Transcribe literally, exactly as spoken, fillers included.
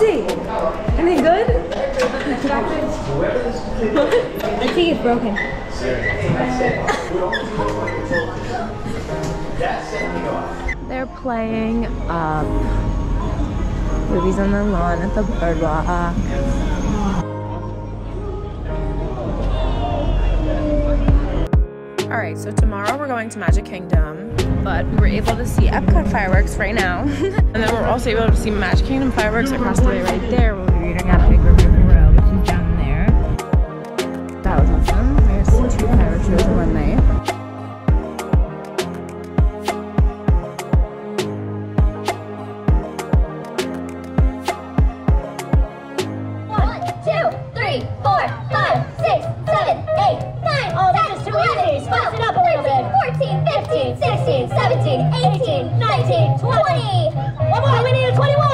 see. Are they good? I think it's broken. They're playing up Ruby's on the Lawn at the Boardwalk. Alright, so tomorrow we're going to Magic Kingdom, but we were able to see Epcot fireworks right now. And then we're also able to see Magic Kingdom fireworks across the way right there. We'll be eating at Big River Grill, which is down there. That was awesome. There's two fireworks shows in one night. One, two, three, four, five, six, seven, eight. Spice it up a little bit. fourteen, fifteen, sixteen, seventeen, eighteen, nineteen, twenty. One more. We need a twenty-one.